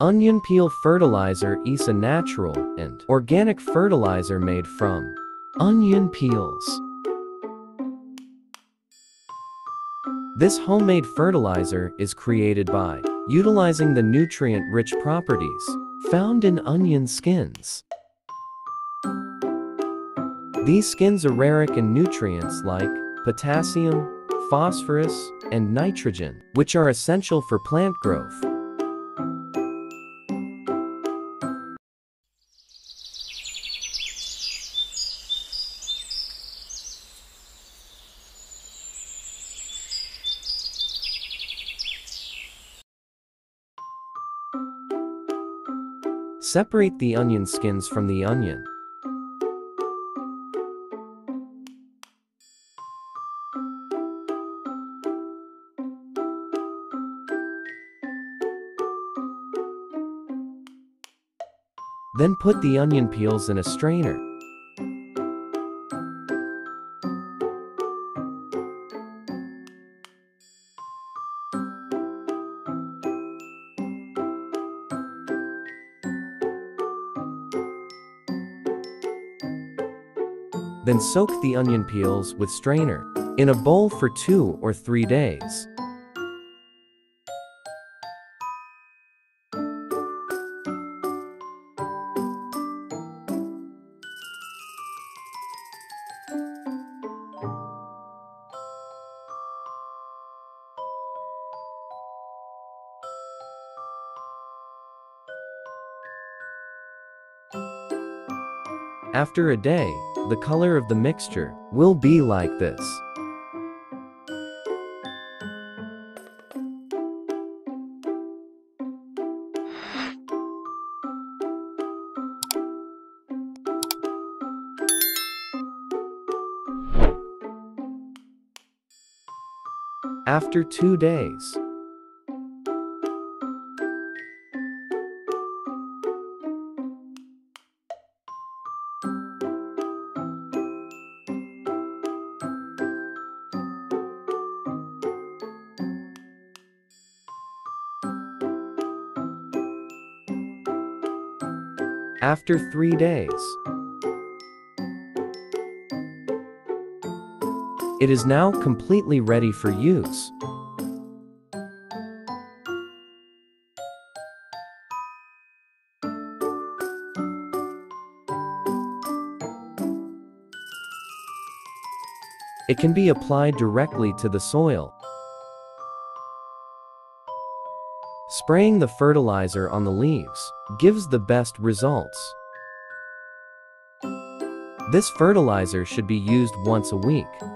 Onion peel fertilizer is a natural and organic fertilizer made from onion peels. This homemade fertilizer is created by utilizing the nutrient-rich properties found in onion skins. These skins are rich in nutrients like potassium, phosphorus, and nitrogen, which are essential for plant growth. Separate the onion skins from the onion. Then put the onion peels in a strainer. Then soak the onion peels with strainer in a bowl for 2 or 3 days. After a day, the color of the mixture will be like this. After 2 days, after 3 days. It is now completely ready for use. It can be applied directly to the soil. Spraying the fertilizer on the leaves gives the best results. This fertilizer should be used once a week.